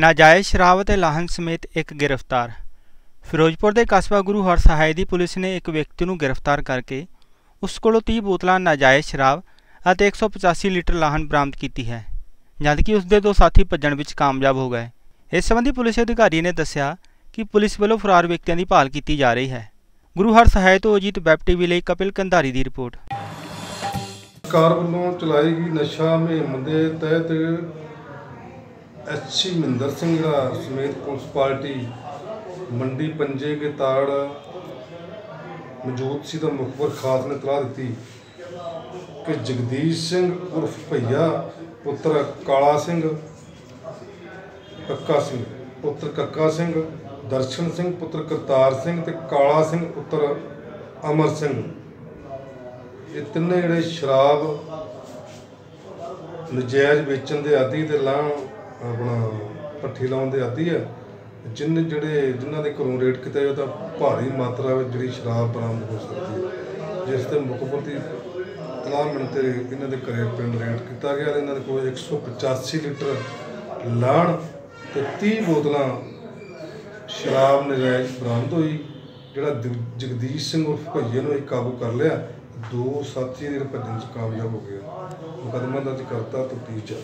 नाजायज़ शराबत लाहन समेत एक गिरफ्तार। ਫਿਰੋਜ਼ਪੁਰ के कस्बा गुरु हरसहाय की पुलिस ने एक व्यक्ति को गिरफ्तार करके उस कोलों 30 बोतलां नाजायज़ शराब और 185 लीटर लाहन बरामद की है, जबकि उसके दो साथी भज्जण विच कामयाब हो गए। इस संबंधी पुलिस अधिकारी ने दस्सिया कि पुलिस वालों फरार व्यक्तियों की भाल की जा रही है। गुरु हरसहाय तो अजीत वैब टीवी लिए कपिल कंधारी की रिपोर्ट। सरकार वालों चलाई गई नशा मुहिम के तहत एच शिमिंदर सिंह समेत पुलिस पार्टी मंडी पंजे के ताड़ मौजूद सी। मुखबर खास ने इतलाह दी कि जगदीश सिंह उर्फ भैया पुत्र काला सिंह, कक्का सिंह पुत्र कक्का सिंह, दर्शन सिंह पुत्र करतार सिंह ते काला सिंह पुत्र अमर सिंह, ये तिन्ने जिहड़े शराब नजायज़ बेचण दे आदी ते लाह अपना पट्ठी लाउण दे आदी है। जिन्हों के घरों रेड किया जाए तो भारी मात्रा में जी शराब बरामद हो सकती है, जिसके मुखबर की तलाह मिलते इन्हों के घर पिंड रेड किया गया। इन्होंने को 185 लीटर लाहन तो 30 बोतल शराब नजायज़ बरामद हुई। जोड़ा जगदीश सिंह उर्फ भैये ने काबू कर लिया, दो साथी भजन कामयाब हो गया। मुकदमा दर्ज करता तो 30